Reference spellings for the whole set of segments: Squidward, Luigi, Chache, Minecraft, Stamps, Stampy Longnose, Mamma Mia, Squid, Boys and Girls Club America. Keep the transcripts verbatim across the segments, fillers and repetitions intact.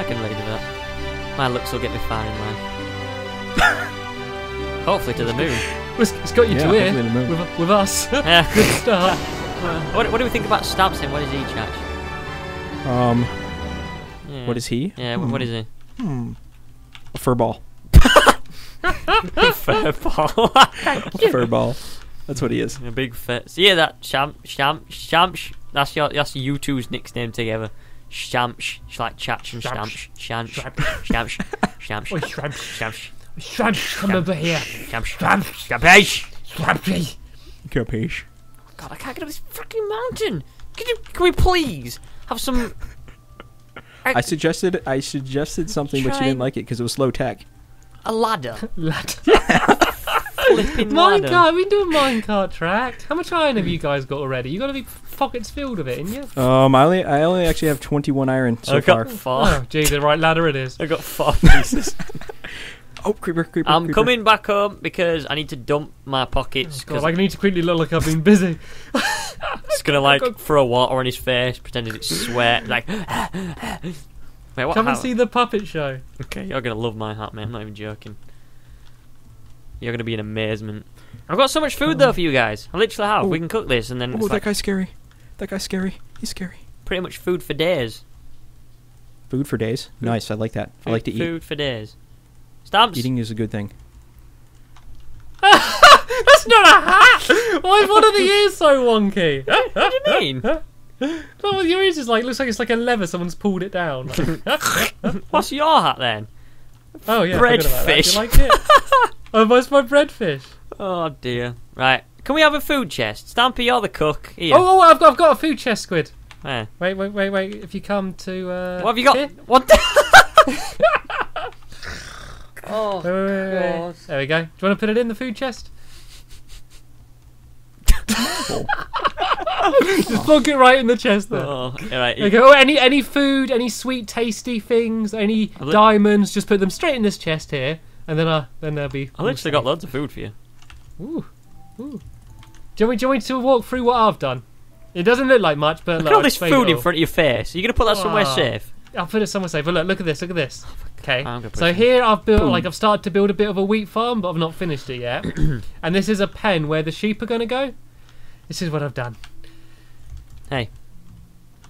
I can really do that. My looks will get me far in line. Hopefully to the moon. It's got you yeah, to here with, with us. Yeah. Good start. What, what do we think about Stamps and what is he, Chache? Um, yeah. What is he? Yeah, hmm. what is he? Hmm. A furball. Furball. Furball. That's what he is. A big fit. See that? Champ, champ, champ. That's your, that's you two's nickname together. Shamsh, like Chache and Stamps. Shamsh, Shamsh, Shamsh, Shamsh, Shamsh, come over here. Shamsh, Shamsh, Shamsh, Shamsh. God, I can't get up this freaking mountain. Can you? Can we please have some? I, I suggested, I suggested something, but you didn't like it because it was slow tech. A ladder. Ladder. Minecart. We do a minecart track. How much iron have you guys got already? You got to be pockets filled of it, ain't you? Um, I only, I only actually have twenty-one iron so I got far. far. Oh, gee, the right ladder it is. I got four pieces. Oh, creeper, creeper, I'm creeper. coming back home because I need to dump my pockets. Oh, God, I need to quickly look like I've been busy. It's gonna like God. throw water on his face, pretending it's sweat, like. Wait, what Come hat? and see the puppet show. Okay, you're gonna love my hat, man. I'm not even joking. You're gonna be in amazement. I've got so much food though for you guys. I literally have. Ooh. We can cook this and then. Oh, that like, guy's scary. That guy's scary. He's scary. Pretty much food for days. Food for days. Food. Nice. I like that. Food, I like to eat. Food for days. Stamps. Eating is a good thing. That's not a hat. Why? What are the ears so wonky? What do you mean? No, your ears is like looks like it's like a lever. Someone's pulled it down. Like, what's your hat then? Oh yeah, breadfish. Like it. Oh, where's my breadfish? Oh dear. Right. Can we have a food chest? Stampy, you're the cook. Here. Oh, oh I've, got, I've got a food chest, Squid. Where? Wait, wait, wait, wait. If you come to. Uh, what have you got? Here? What? Oh, wait, wait, wait, God. There we go. Do you want to put it in the food chest? Oh. Just plug it right in the chest there. Oh, right. There you go. Oh, any any food, any sweet, tasty things, any diamonds, just put them straight in this chest here, and then uh, then there'll be. I literally got loads of food for you. Ooh, ooh. Do you want me, do you want me to walk through what I've done? It doesn't look like much, but look, look at all this food in front of your face. Are you gonna put that oh. somewhere safe? I'll put it somewhere safe. But look, look at this, look at this. Okay, so here I've built, Boom. like I've started to build a bit of a wheat farm, but I've not finished it yet. And this is a pen where the sheep are going to go. This is what I've done. Hey.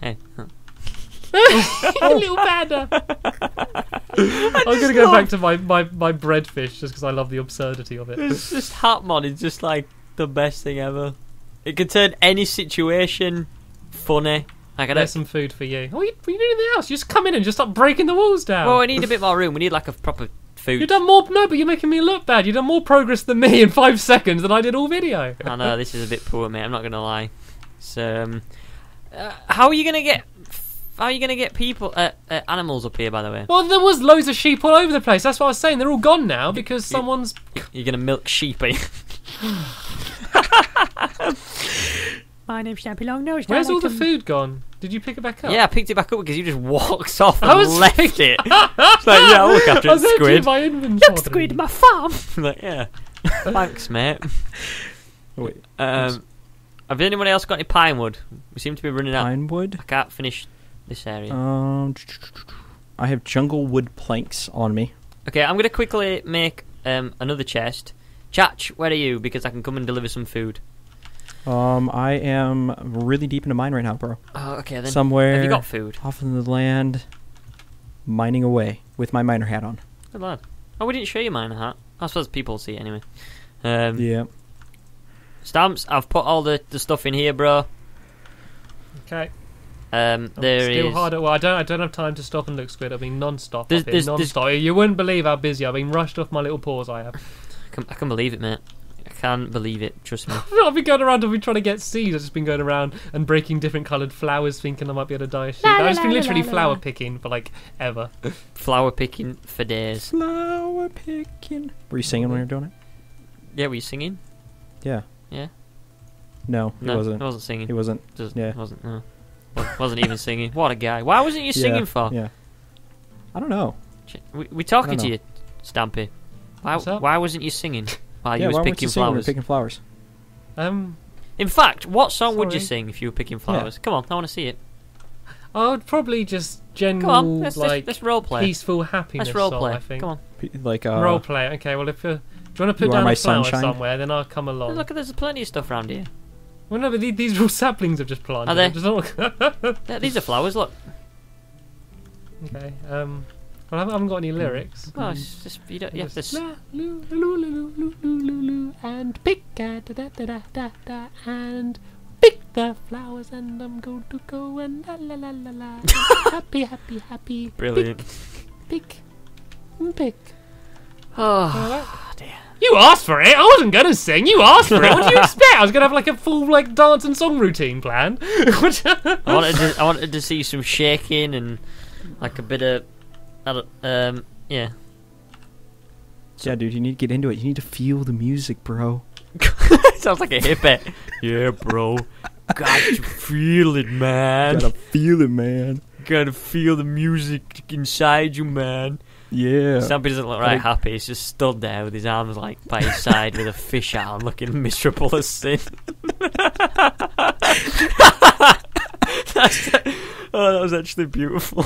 Hey. Huh. Little panda. I'm going to go love... back to my, my, my breadfish, just because I love the absurdity of it. This, this hat mod is just like the best thing ever. It can turn any situation funny. Like There's some food for you. What are you, what are you doing in the house? You just come in and just start breaking the walls down. Well, I need a bit more room. We need like a proper food. You've done more. No, but you're making me look bad. You've done more progress than me in five seconds than I did all video. I know, this is a bit poor, mate. I'm not going to lie. So, um, uh, how are you going to get... How are you going to get people, uh, uh, animals up here, by the way? Well, there was loads of sheep all over the place. That's what I was saying. They're all gone now because you, someone's... You're going to milk sheep, are you? My name's Stampy Longnose. Where's all the food gone? Did you pick it back up? Yeah, I picked it back up because you just walked off and I was left it. It's like, yeah, I'll look after it, Squid. My look, Squid, my farm. Like, yeah. Thanks, mate. Wait, um, have anyone else got any pine wood? We seem to be running out. Pine wood? I can't finish this area. Um, I have jungle wood planks on me. Okay, I'm going to quickly make um, another chest. Chache, where are you? Because I can come and deliver some food. Um, I am really deep into mine right now, bro. Oh, okay then. Somewhere. Have you got food? Off in the land, mining away with my miner hat on. Good lad. Oh, we didn't show you miner hat. I suppose people see it anyway. Um, yeah. Stamps, I've put all the, the stuff in here, bro. Okay. Um, oh, there still is. Hard at, well, I don't. I don't have time to stop and look, Squid. I've been non-stop. I've been non-stop. You wouldn't believe how busy I've been. Rushed off my little paws. I have. I can, I can believe it, mate. I can't believe it, trust me. I've been going around, I've been trying to get seeds. I've just been going around and breaking different coloured flowers, thinking I might be able to dye a sheep. I've just been literally la, la, flower la. picking for like ever. Flower picking for days. Flower picking. Were you singing when you were doing it? Yeah, were you singing? Yeah. Yeah? No, he no, wasn't. He wasn't singing. He wasn't. Just, yeah. wasn't, no. Wasn't even singing. What a guy. Why wasn't you singing yeah, for? Yeah. I don't know. We, we're talking to you, Stampy. Why, why wasn't you singing? While yeah, you were picking, we picking flowers. Um, In fact, what song sorry. would you sing if you were picking flowers? Yeah. Come on, I want to see it. I would probably just general on, let's, like let's, let's roleplay. Peaceful happiness. Let's roleplay. I think. Come on. Like uh, roleplay. Okay. Well, if you do you want to put down a flower sunshine? somewhere, then I'll come along. Look, there's plenty of stuff around here. Well, no, but these, these are all saplings I've just planted. Are they? Just all... yeah, these are flowers. Look. Okay. Um. Well, I haven't got any lyrics. Well, it's just you don't. You have this. And pick da da da da da and. Pick the flowers and I'm going to go and la la la la la. Happy, happy, happy. Brilliant. Pick, pick. pick. Oh, oh dear. You asked for it. I wasn't going to sing. You asked for it. What do you expect? I was going to have like a full like dance and song routine planned. I wanted to, I wanted to see some shaking and like a bit of, I don't, um, yeah. Yeah, dude, you need to get into it. You need to feel the music, bro. Sounds like a hippie. Yeah, bro. Got to feel it, man. Gotta feel it, man. Gotta feel the music inside you, man. Yeah. Stampy doesn't look right like, happy. He's just stood there with his arms like by his side with a fish arm, looking miserable as sin. That's, oh, that was actually beautiful.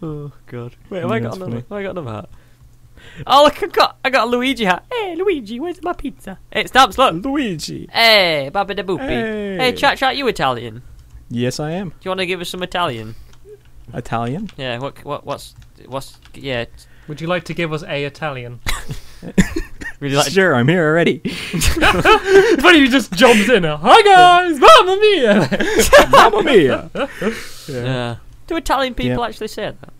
Oh God. Wait, have yeah, I got another? Have I got another hat? Oh look, I got I got a Luigi hat. Hey Luigi, where's my pizza? Hey Stamps, look. Luigi. Hey, Babba da Boopy. Hey, hey Chache, are you Italian? Yes, I am. Do you want to give us some Italian? Italian? Yeah. What? What? What's? What's? Yeah. Would you like to give us a Italian? Would you like sure, to... I'm here already. Funny, he just jumps in. Hi guys, Mamma Mia. Mamma Mia. Yeah. Yeah. Do Italian people yeah. actually say that?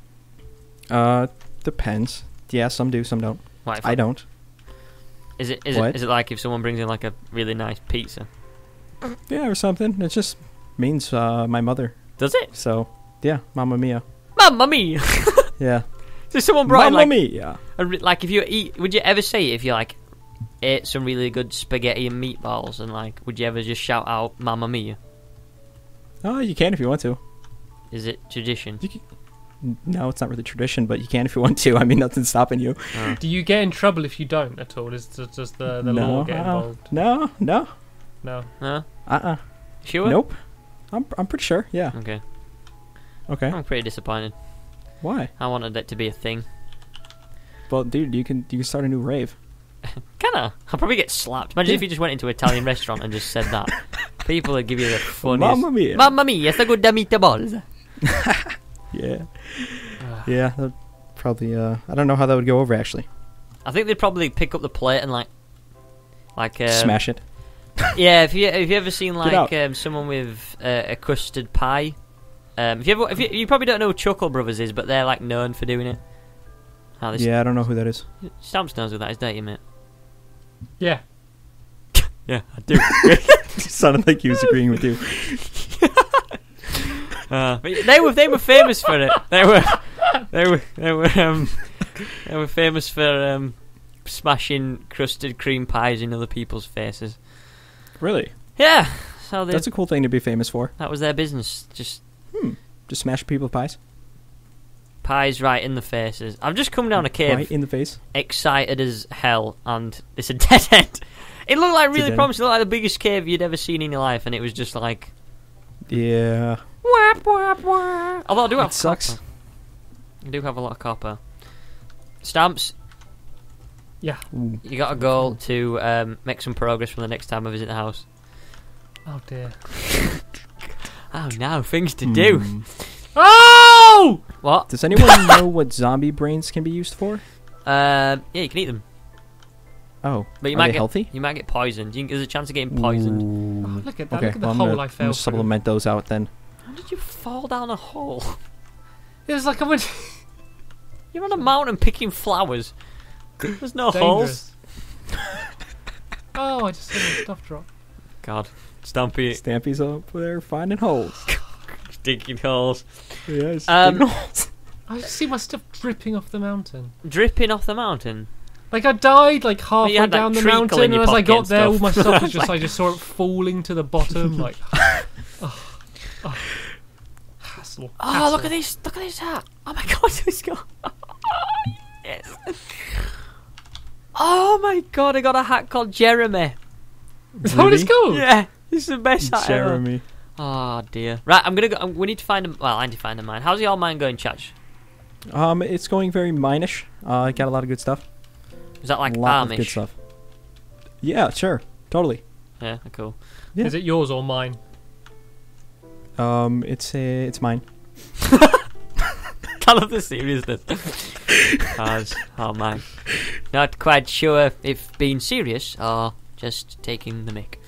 Uh, depends. Yeah, some do, some don't. Right, I don't. Is it is it, is it like if someone brings in like a really nice pizza? Yeah, or something. It just means uh, my mother. Does it? So yeah, Mamma Mia. Mamma Mia. Yeah. So someone brought Mamma in, like, Mia. A, like if you eat, would you ever say if you like ate some really good spaghetti and meatballs and like, would you ever just shout out Mamma Mia? Oh, you can if you want to. Is it tradition? You can No, it's not really tradition, but you can if you want to. I mean, nothing's stopping you. Oh. Do you get in trouble if you don't at all? Is just, just the, the no, law get involved? No, no. No. No? Uh-uh. Sure? Nope. I'm, I'm pretty sure, yeah. Okay. Okay. I'm pretty disappointed. Why? I wanted it to be a thing. Well, dude, you can, you can start a new rave. Can I? I'll probably get slapped. Imagine yeah. if you just went into an Italian restaurant and just said that. People would give you the funniest... Mamma mia. Mamma mia, sta good da meatballs. Yeah, yeah, that'd probably. Uh, I don't know how that would go over actually. I think they'd probably pick up the plate and like, like um, smash it. Yeah, if you if you ever seen like um, someone with uh, a custard pie, um, if you ever if you, you probably don't know who Chuckle Brothers is, but they're like known for doing it. Oh, yeah, Stamps. I don't know who that is. Stamps knows who that is, don't you, mate? Yeah, yeah, I do. Sounded like he was agreeing with you. Uh, but they were they were famous for it. They were they were they were um, they were famous for um, smashing crusted cream pies in other people's faces. Really? Yeah. So they, that's a cool thing to be famous for. That was their business. Just hmm. just smash people's pies. Pies right in the faces. I've just come down a cave. Right in the face. Excited as hell, and it's a dead end. It looked like really promising. It looked like the biggest cave you'd ever seen in your life, and it was just like. Yeah. Wah, wah, wah. Although I do have it sucks. Copper. I do have a lot of copper. Stamps. Yeah. Ooh. You got a goal to um, make some progress from the next time I visit the house. Oh dear. Oh no, things to mm. do. Oh! What? Does anyone know what zombie brains can be used for? Uh, yeah, you can eat them. Oh, but you are might they get, healthy? You might get poisoned. You can, there's a chance of getting poisoned. Oh, look at that. Okay, look at the well, hole I'm gonna, I fell I'm supplement those out then. How did you fall down a hole? It was like I went... You're on a mountain picking flowers. There's no Dangerous. holes. Oh, I just saw the stuff drop. God. Stampy. Stampy's up there finding holes. Digging holes. Yes. Um, holes. I just see my stuff dripping off the mountain. Dripping off the mountain? Like I died like halfway had, like, down the mountain, and as I got there, all my stuff was just—I just saw it falling to the bottom. Like, oh, oh. Hassle. Oh, hassle. Look at this! Look at this hat! Oh my God, it's got. Yes. Oh my God, I got a hat called Jeremy. Is that what it's called? Yeah, it's the best hat Jeremy. Ever. Ah, oh, dear. Right, I'm gonna go. Um, we need to find a. Well, I need to find a mine. How's your mine going, Chache? Um, it's going very mine-ish. Uh, got a lot of good stuff. Is that like a lot of good stuff? Yeah, sure, totally. Yeah, cool. Yeah. Is it yours or mine? Um, it's a, it's mine. I love the seriousness. Oh, man. Not quite sure if being serious or just taking the mic.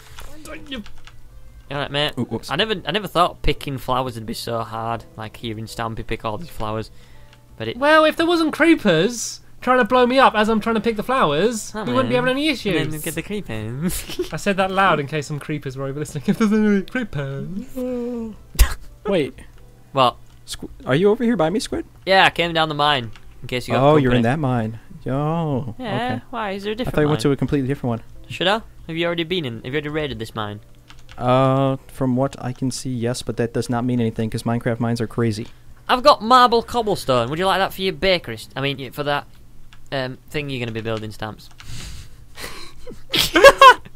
Alright, mate. Ooh, I never I never thought picking flowers would be so hard, like hearing Stampy pick all these flowers. But it Well, if there wasn't creepers trying to blow me up as I'm trying to pick the flowers, oh, we man. wouldn't be having any issues. And then get the creepers. I said that loud in case some creepers were over listening. If there's any creepers. Wait. What? Squ Are you over here by me, Squid? Yeah, I came down the mine. In case you got. Oh, company. You're in that mine. Oh. Yeah. Okay. Why? Is there a different? I thought you went to a completely different one. Should I? Have you already been in? Have you already raided this mine? Uh, from what I can see, yes, but that does not mean anything because Minecraft mines are crazy. I've got marble cobblestone. Would you like that for your bakery? I mean, for that um thing you're gonna be building, Stamps.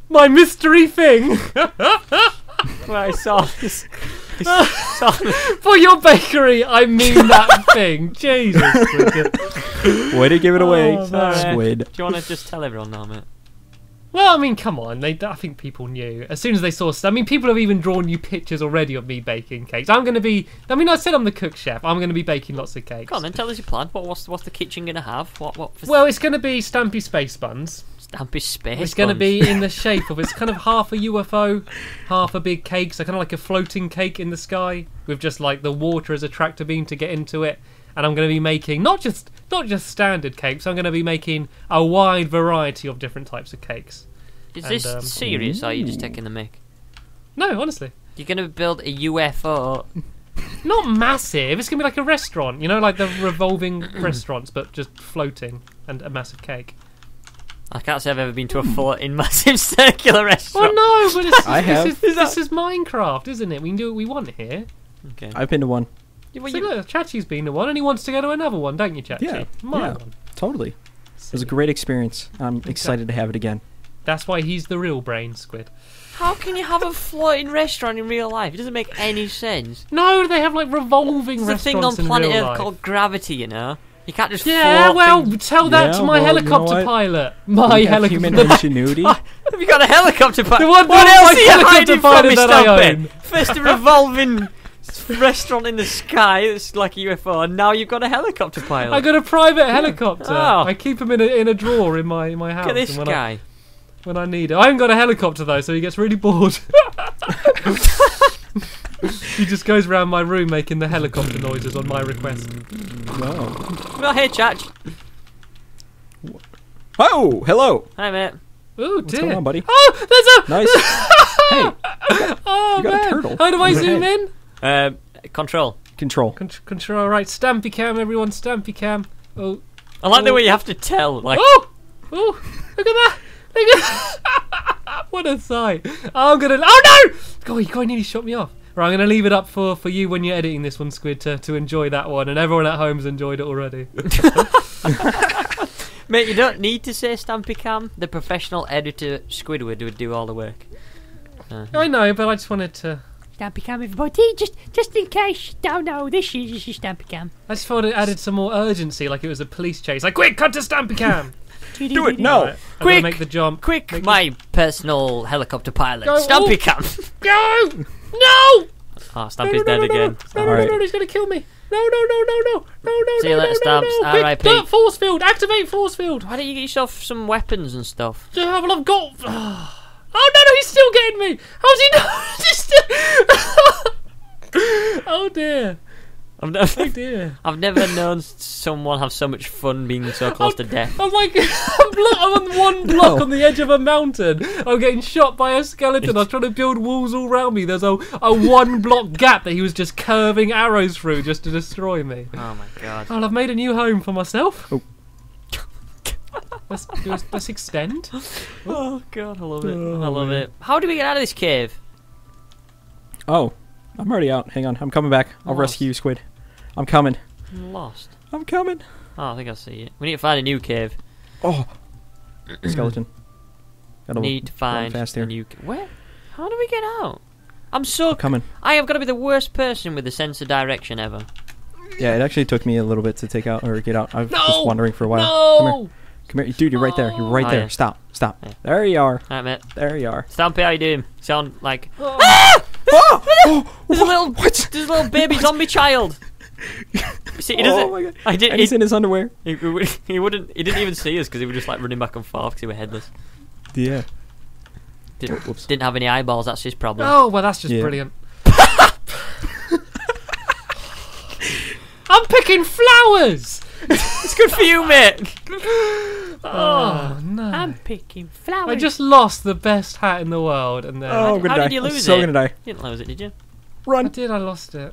My mystery thing. I saw this. For your bakery, I mean that thing. Jesus. Way to give it away, oh, Squid. Do you want to just tell everyone now, mate? Well, I mean, come on. They, I think people knew. As soon as they saw... I mean, people have even drawn you pictures already of me baking cakes. I'm going to be... I mean, I said I'm the cook chef. I'm going to be baking lots of cakes. Come on, then. Tell us your plan. What, what's, what's the kitchen going to have? What? What? For well, it's going to be Stampy Space Buns. Stampy Space It's going to be in the shape of... It's kind of half a U F O, half a big cake. So kind of like a floating cake in the sky with just like the water as a tractor beam to get into it. And I'm going to be making not just not just standard cakes. I'm going to be making a wide variety of different types of cakes. Is and, this um, serious? Or are you just taking the mic? No, honestly. You're going to build a U F O. Not massive. It's going to be like a restaurant. You know, like the revolving restaurants, but just floating and a massive cake. I can't say I've ever been to a floating massive circular restaurant. Oh no, but it's, I this, have. Is, this, is, this is Minecraft, isn't it? We can do what we want here. Okay. I've been to one. Yeah, well, so you... look, Chachi's been to one, and he wants to go to another one, don't you, Chache? Yeah, My yeah one. totally. It was a great experience. I'm exactly. excited to have it again. That's why he's the real brain, Squid. How can you have a floating restaurant in real life? It doesn't make any sense. No, they have like revolving restaurants in real life. There's a thing on planet Earth life. called gravity, you know? You can't just yeah, well, things. tell that yeah, to my well, helicopter you know pilot. My helicopter human ingenuity. Have you got a helicopter pilot? What, what else are you hiding from me, Stampy? First a revolving restaurant in the sky that's like a U F O, and now you've got a helicopter pilot. I got a private helicopter. Oh. I keep him in a, in a drawer in my, in my house. Look at this when guy. I, when I need it. I haven't got a helicopter, though, so he gets really bored. He just goes around my room making the helicopter noises on my request. No. We're not here, Chache. Oh, hello. Hi, mate. Oh, What's dear. going on, buddy? Oh, there's a... Nice. Hey. You got, oh, you got man. a turtle. How do I zoom in? Uh, control. Control. Con control, right. Stampy cam, everyone. Stampy cam. Oh. I like oh. the way you have to tell. Like... Oh! Oh! Look at that! Look at that! What a sight. I'm going to... Oh, no! God, you quite nearly shot me off. Right, I'm going to leave it up for, for you when you're editing this one, Squid, to, to enjoy that one. And everyone at home's enjoyed it already. Mate, you don't need to say Stampy Cam. The professional editor, Squidward, would do all the work. Uh, I know, but I just wanted to... Stampy Cam, everybody. Just, just in case you don't know, this is, this is Stampy Cam. I just thought it added some more urgency, like it was a police chase. Like, quick, cut to Stampy Cam! Do it, no! Right, quick! Make the jump. Quick! Make my the... personal helicopter pilot, Go. Stampy oh. Cam! Go! No! Oh, Stampy's no, no, no, dead no, no, again. No, no, right. no, no, he's gonna kill me. No, no, no, no, no, no, no, See no, you later, no, no, no. Quick, no, force field, activate force field. Why don't you get yourself some weapons and stuff? Yeah, well, I've got... Oh, no, no, he's still getting me. How's he not? He's still... Oh, dear. I've never, oh, dear. I've never known someone have so much fun being so close I'm, to death. I'm like, I'm, I'm on one block no. on the edge of a mountain. I'm getting shot by a skeleton. I was trying to build walls all around me. There's a, a one block gap that he was just curving arrows through just to destroy me. Oh, my God. Oh, I've made a new home for myself. Oh. Let's, let's extend. Oh, God, I love it. Oh, I love man. it. How do we get out of this cave? Oh, I'm already out. Hang on, I'm coming back. I'll lost. rescue you, Squid. I'm coming. I'm lost. I'm coming. Oh, I think I see it. We need to find a new cave. Oh, skeleton. Gotta need to find a new cave. Where? How do we get out? I'm so... coming. I have got to be the worst person with the sense of direction ever. Yeah, it actually took me a little bit to take out or get out. I was no! just wandering for a while. No! Come here. Come here. Dude, you're right there. You're right oh, there. Yeah. Stop. Stop. Yeah. There you are. All right, mate. There you are. Stampy, how you doing? Sound like... Oh. Ah! Oh! Oh! There's a little... What? There's a little baby what? zombie child. See, he doesn't, oh my God. I did, and he's he, in his underwear. He, he wouldn't. He didn't even see us because he was just like running back and forth because he was headless. Yeah. Didn't, oh, didn't have any eyeballs. That's his problem. Oh well, that's just yeah. brilliant. I'm picking flowers. It's good for you, mate. Oh no! I'm picking flowers. I just lost the best hat in the world, and then oh, how die. did you lose I'm so it? Gonna die. You didn't lose it, did you? Run! I did. I lost it.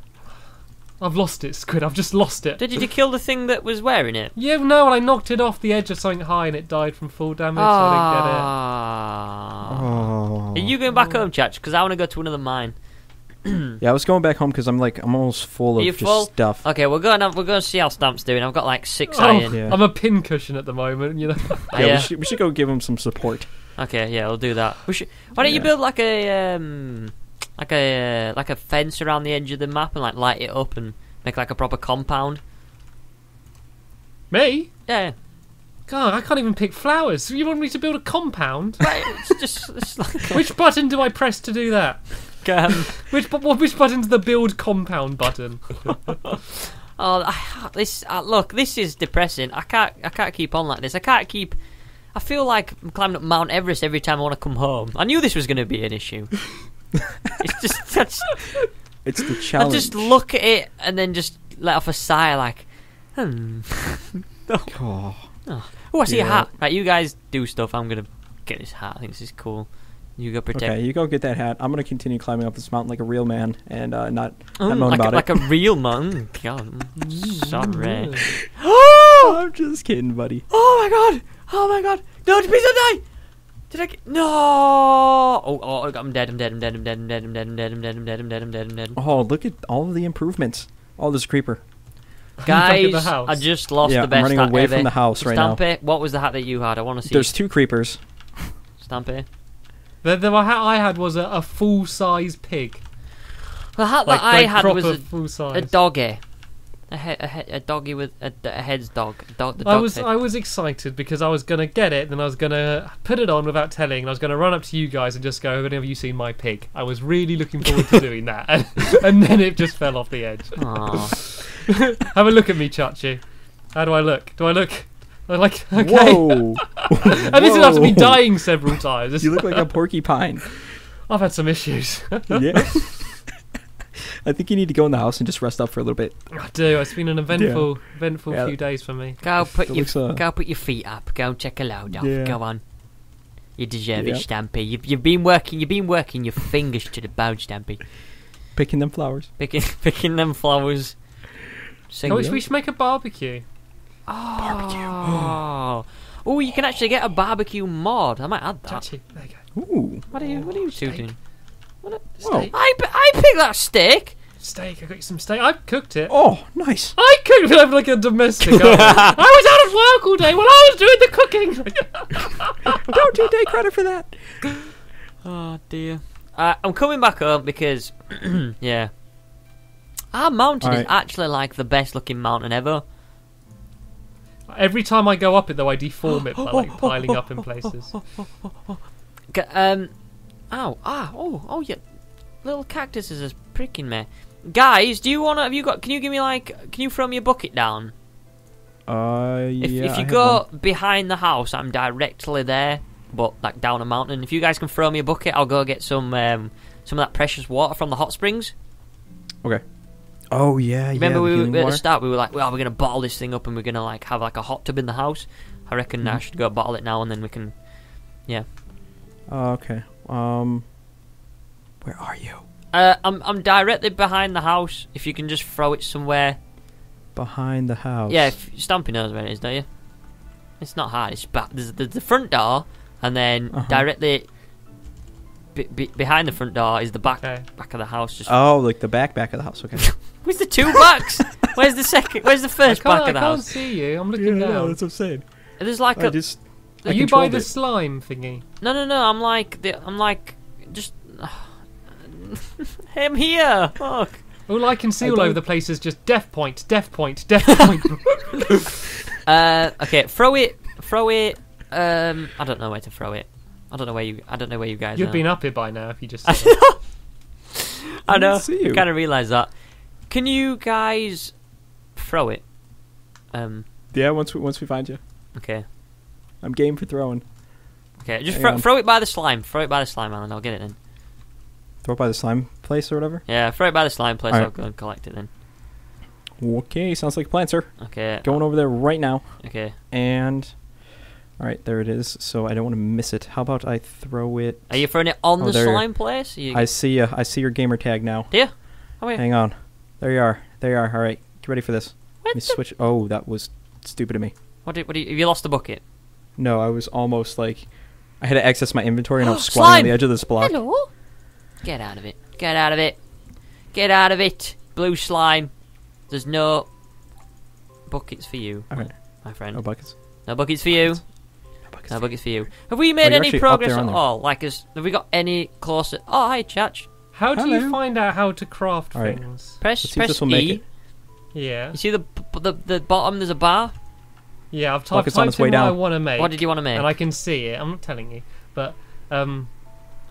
I've lost it, Squid. I've just lost it. Did you, did you kill the thing that was wearing it? Yeah, no, I knocked it off the edge of something high and it died from full damage, oh. so I didn't get it. Oh. Are you going back home, Chache? Because I want to go to another mine. Yeah, I was going back home because I'm like, I'm almost full of just full? stuff. Okay, we're going, we're going to see how Stamp's doing. I've got like six oh, iron. Yeah. I'm a pin cushion at the moment, you know. yeah, yeah. We, should, we should go give him some support. Okay, yeah, we'll do that. We should, why don't yeah. you build like a... Um, Like a uh, like a fence around the edge of the map and like light it up and make like a proper compound. Me? Yeah. God, I can't even pick flowers. You want me to build a compound? Right, it's just, it's like a... Which button do I press to do that? Um, which which button's the build compound button? oh, I, this uh, look, this is depressing. I can't I can't keep on like this. I can't keep. I feel like I'm climbing up Mount Everest every time I want to come home. I knew this was going to be an issue. It's just that's, it's the challenge. I just look at it and then just let off a sigh, like, hmm. oh. Oh. oh, I see yeah. a hat. Right, you guys do stuff. I'm gonna get this hat. I think this is cool. You go protect. Okay, you go get that hat. I'm gonna continue climbing up this mountain like a real man and uh, not oh, not moan like about a, it. Like a real man. God, I'm sorry. Oh, I'm just kidding, buddy. Oh my God. Oh my God. No, please don't die. Did I get... No! Oh, oh, I'm dead, I'm dead, I'm dead, I'm dead, I'm dead, I'm dead, I'm dead, I'm dead, I'm dead, I'm dead, I'm dead, I'm dead. Oh, look at all of the improvements. Oh, this creeper. Guys, I just lost the best hat ever. Yeah, I'm running away from the house right now. Stampy, what was the hat that you had? I want to see. There's two creepers. Stampy. The, the hat I had was a, a full-size pig. The hat that I had was a, a doggy. A, he a, he a doggy with a, a head's dog. dog, the dog I was head. I was excited because I was gonna get it, and then I was gonna put it on without telling, and I was gonna run up to you guys and just go, "Have you seen my pig?" I was really looking forward to doing that, and, and then it just fell off the edge. Have a look at me, Chache. How do I look? Do I look? I like okay. Whoa! And this is after me dying several times. You look like a porcupine. I've had some issues. Yeah. I think you need to go in the house and just rest up for a little bit. I do. It's been an eventful, yeah. eventful yeah. few days for me. Go put it your looks, uh, go put your feet up. Go check a load off. Yeah. Go on. You deserve yeah. it, Stampy. You've, you've been working. You've been working your fingers to the bone, Stampy. Picking them flowers. Picking, picking them flowers. Oh, we, should, we should make a barbecue. Oh. Barbecue. Oh, you can actually get a barbecue mod. I might add that. Chache, there you go. Ooh. What are you? What are you two doing? Steak. I, I picked that steak. Steak. I got you some steak. I cooked it. Oh, nice. I cooked it like a domestic. I was out of work all day while I was doing the cooking. Don't you take credit for that. Oh dear. Uh, I'm coming back home because, yeah, our mountain right. is actually like the best looking mountain ever. Every time I go up it though, I deform it by like piling up in places. Um. Ow, ah, oh, oh, yeah. Little cactuses is pricking me. Guys, do you want to, have you got, can you give me like, can you throw me a bucket down? Uh, yeah. If, if you I go behind the house, I'm directly there, but like down a mountain. If you guys can throw me a bucket, I'll go get some, um, some of that precious water from the hot springs. Okay. Oh, yeah, Remember yeah. Remember we were, at water? the start, we were like, well, we're going to bottle this thing up and we're going to like have like a hot tub in the house. I reckon mm-hmm. I should go bottle it now and then we can, yeah. Oh, uh, okay. Um, where are you? Uh, I'm I'm directly behind the house. If you can just throw it somewhere. Behind the house. Yeah, Stampy knows where it is, don't you? It's not hard. It's back. There's, there's the front door, and then uh-huh. directly be, be, behind the front door is the back okay. back of the house. Just oh, like the back back of the house. Okay. Where's the two backs? Where's the second? Where's the first back of the house? I can't house? see you. I'm looking yeah, down. No, that's what I'm saying. There's like I a. Just Are you by the it. slime thingy? No, no, no. I'm like, the, I'm like, just. Uh, I'm here! Fuck. All I can see I all over the place is just death point, death point, death point. uh, okay, throw it, throw it. Um, I don't know where to throw it. I don't know where you. I don't know where you guys. You've are. been up here by now if you just. I know. I kind of realised that. Can you guys throw it? Um. Yeah. Once we once we find you. Okay. I'm game for throwing. Okay, just throw, throw it by the slime. Throw it by the slime, Alan. I'll get it then. Throw it by the slime place or whatever? Yeah, throw it by the slime place. Right. I'll go and collect it then. Okay, sounds like a plan, sir. Okay. Going over there right now. Okay. And, all right, there it is. So I don't want to miss it. How about I throw it? Are you throwing it on oh, the slime place? You... I see uh, I see your gamer tag now. Yeah. Oh, yeah. Hang on. There you are. There you are. All right, get ready for this. What Let me the... switch. Oh, that was stupid of me. What did, what did you, you lost the bucket? No, I was almost like... I had to access my inventory and I was squatting slime! on the edge of this block. Hello? Get out of it. Get out of it. Get out of it. Blue slime. There's no buckets for you, right. my friend. No buckets. No buckets for you. No buckets, no buckets for you. Have we made oh, any progress at all? Like, is, have we got any closer? Oh, hi, Chache. How do Hello. you find out how to craft right. things? Press, Let's press E. Yeah. You see the, the, the bottom, there's a bar? Yeah, I've typed in what down. I want to make. What did you want to make? And I can see it. I'm not telling you, but um,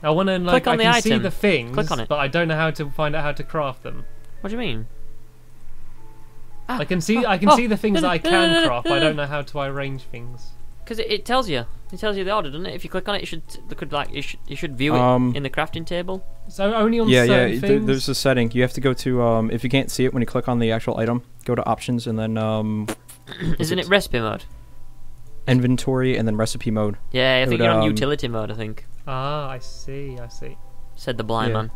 I want to like. Click on I the can item. see the things, Click on it. but I don't know how to find out how to craft them. What do you mean? Ah, I can see. Oh, I can oh, see the things no, that I can no, no, no, craft. No, no, no. I don't know how to arrange things. Because it, it tells you. It tells you the order, doesn't it? If you click on it, you should could like you should you should view it um, in the crafting table. So only on yeah, certain yeah. Things? There's a setting. You have to go to. Um, if you can't see it when you click on the actual item, go to options and then. Um, Isn't it recipe mode? Inventory and then recipe mode. Yeah, I think would, you're on um, utility mode, I think. Ah, I see, I see. Said the blind yeah. man.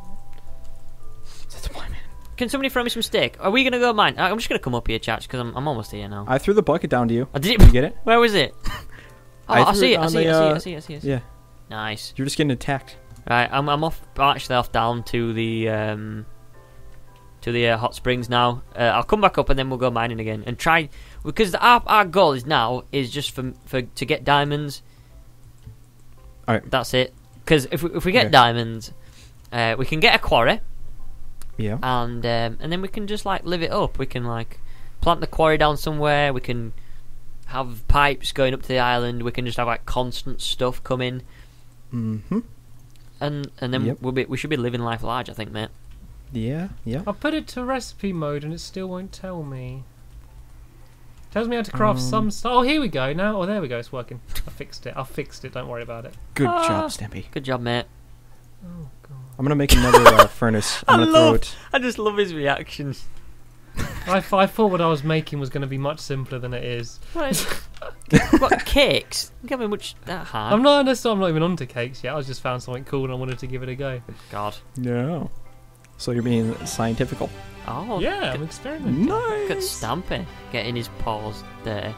Said the blind man. Can somebody throw me some steak? Are we going to go mine? I'm just going to come up here, Chache, because I'm, I'm almost here now. I threw the bucket down to you. Oh, did, did you get it? Where was it? Oh, I, I, see it, I, see the, it, uh, I see it, I see it, I see it. Yeah. Nice. You're just getting attacked. Right, I'm, I'm off, actually off down to the... Um, to the uh, hot springs now. Uh, I'll come back up and then we'll go mining again and try, because the, our our goal is now is just for for to get diamonds. All right, that's it. Because if we, if we get okay. diamonds, uh, we can get a quarry. Yeah. And um, and then we can just like live it up. We can like plant the quarry down somewhere. We can have pipes going up to the island. We can just have like constant stuff coming. Mm-hmm. And and then yep. we'll be we should be living life large, I think, mate. Yeah, yeah. I put it to recipe mode and it still won't tell me. It tells me how to craft um, some stuff. Oh, here we go now. Oh, there we go. It's working. I fixed it. I fixed it. Don't worry about it. Good ah. job, Stampy. Good job, mate. Oh, God. I'm going to make another uh, furnace. I'm I gonna love, throw it. I just love his reactions. I, f I thought what I was making was going to be much simpler than it is. What? What, cakes? You can't be much that hard. I'm not, I'm not even onto cakes yet. I just found something cool and I wanted to give it a go. God. No. So you're being scientifical. Oh, yeah, good. I'm experimenting. Nice. Good Stampy getting his paws there.